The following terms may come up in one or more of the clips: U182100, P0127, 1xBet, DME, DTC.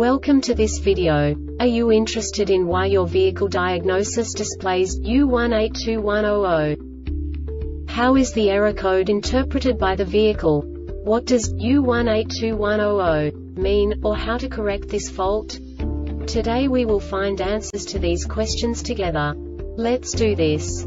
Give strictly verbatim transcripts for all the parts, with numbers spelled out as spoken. Welcome to this video. Are you interested in why your vehicle diagnosis displays U one eight two one zero zero? How is the error code interpreted by the vehicle? What does U one eight two one zero zero mean, or how to correct this fault? Today we will find answers to these questions together. Let's do this.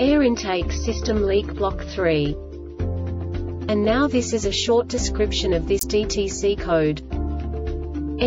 air intake system leak block three. And now this is a short description of this D T C code.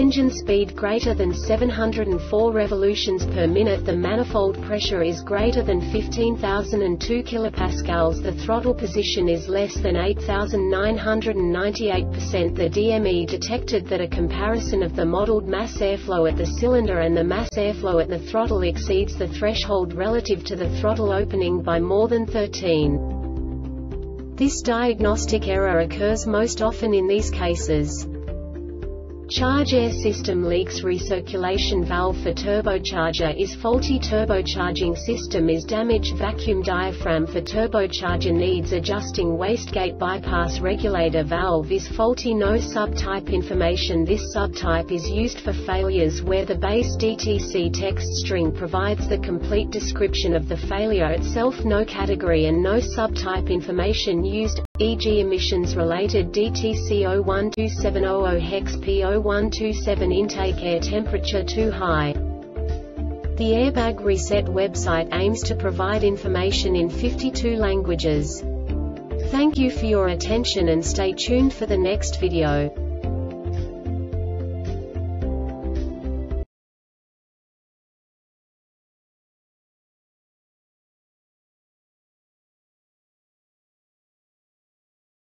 Engine speed greater than seven hundred four revolutions per minute. The manifold pressure is greater than fifteen thousand two kilopascals. The throttle position is less than eight thousand nine hundred ninety-eight percent. The D M E detected that a comparison of the modeled mass airflow at the cylinder and the mass airflow at the throttle exceeds the threshold relative to the throttle opening by more than thirteen. This diagnostic error occurs most often in these cases. Charge air system leaks. Recirculation valve for turbocharger is faulty. Turbocharging system is damaged. Vacuum diaphragm for turbocharger needs adjusting. Wastegate bypass regulator valve is faulty. No subtype information. This subtype is used for failures where the base D T C text string provides the complete description of the failure itself. No category and no subtype information used, for example emissions-related D T C zero one two seven zero zero hex P zero one two seven intake air temperature too high. The Airbag Reset website aims to provide information in fifty-two languages. Thank you for your attention and stay tuned for the next video.